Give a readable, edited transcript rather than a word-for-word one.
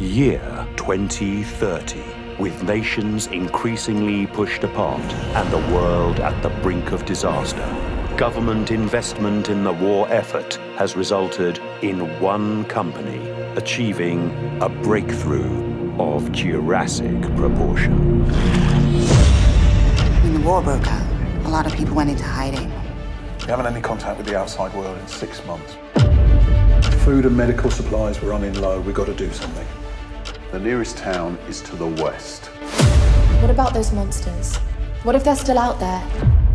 Year 2030, with nations increasingly pushed apart and the world at the brink of disaster, government investment in the war effort has resulted in one company achieving a breakthrough of Jurassic proportion. When the war broke out, a lot of people went into hiding. We haven't had any contact with the outside world in 6 months. Food and medical supplies were running low. We've got to do something. The nearest town is to the west. What about those monsters? What if they're still out there?